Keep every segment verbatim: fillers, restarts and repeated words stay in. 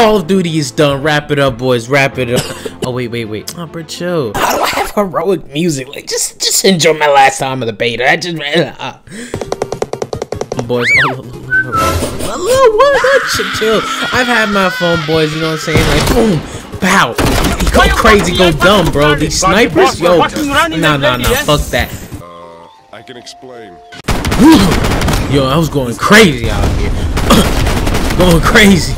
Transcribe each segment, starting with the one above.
Call of Duty is done. Wrap it up, boys. Wrap it up. Oh, wait, wait, wait. Oh, bro, chill. How do I have heroic music? Like, just, just enjoy my last time of the beta. I just ran it up. Boys. Oh, what? Chill. I've had my phone, boys. You know what I'm saying? Like, boom, pow. Go crazy, go dumb, bro. These snipers, yo. Nah, nah, nah. Fuck that. Uh, I can explain. Yo, I was going crazy out here. Going crazy.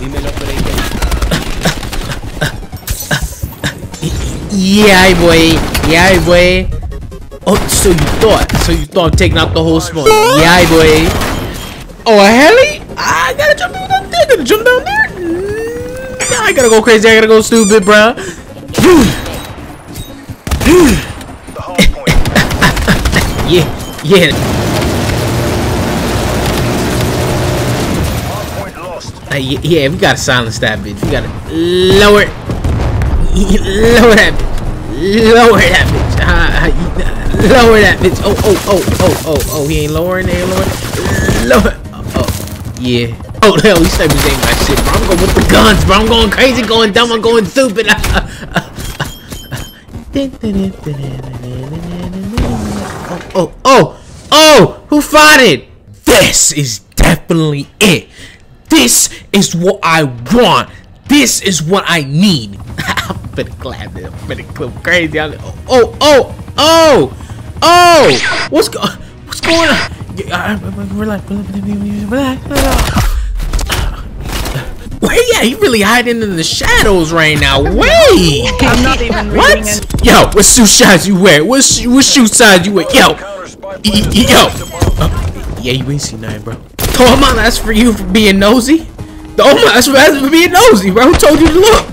Yeah, boy. Yeah, boy. Oh, so you thought. So you thought I'm taking out the whole smoke. Yeah, boy. Oh, a heli? I gotta jump down there. I gotta jump down there. Nah, I gotta go crazy. I gotta go stupid, bro. Yeah, yeah. Uh, yeah, we gotta silence that bitch. We gotta lower, lower that bitch, lower that bitch, uh, lower that bitch. Oh, oh, oh, oh, oh, oh. He ain't lowering, he ain't lowering. Lower. Oh, yeah. Oh, hell, these snipers ain't my shit, bro. I'm going with the guns, bro. I'm going crazy, going dumb, I'm going stupid. Oh, oh, oh, oh. Who fought it? This is definitely it. This is what I want. This is what I need. I'm finna clap it. I'm finna clip crazy. I'm, oh, oh, oh, oh. What's go? What's going on? Yeah, relax, relax, relax. Wait, yeah, he really hiding in the shadows right now. Wait. I'm not even what? Reading yo, what shoe size you wear? What shoe, what shoe size you wear? Yo, yo. Uh, yeah, you ain't seen nothing, bro. Oh my, that's for you for being nosy. Oh my, that's for, that's for being nosy, bro. Who told you to look?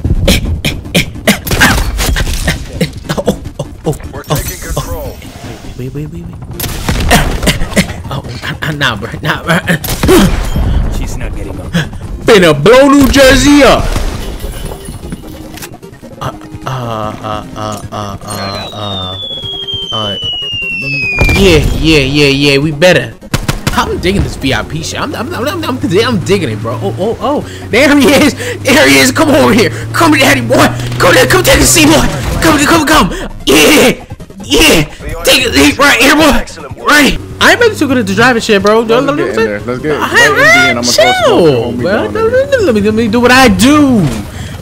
Oh, oh, oh, we're oh, taking control. Oh. Wait, wait, wait, wait. Oh, nah, bro, nah, bro. She's not getting up. Finna blow New Jersey up. Uh, uh, uh, uh, uh, uh, uh, uh. Yeah, yeah, yeah, yeah. We better. I'm digging this V I P shit. I'm, I'm, I'm, I'm, I'm digging it, bro. Oh, oh, oh. There he is. There he is. Come over here. Come here, daddy, boy. Come here. Come take a seat, boy. Come, come, come. Yeah. Yeah. Take a seat right here, boy. Right. I ain't really too good at the driving shit, bro. Let's get in there. Let's get in there. Let me, let me do what I do.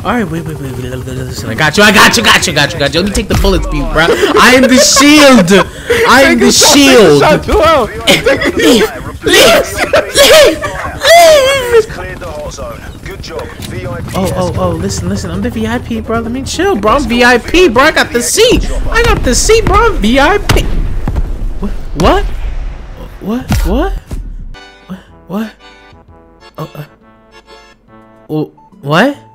All right, wait, wait, wait, wait. Listen, I got you. I got you. Got you. Got you. Got you. Let me take the bullets, beat, bro. I am the shield. I am the shield. Oh, oh, oh. Listen, listen. I'm the V I P, bro. Let me chill, bro. I'm V I P, bro. I got the C. I got the C, bro. I'm V I P. What? What? What? What? What? What? Oh. Uh. What?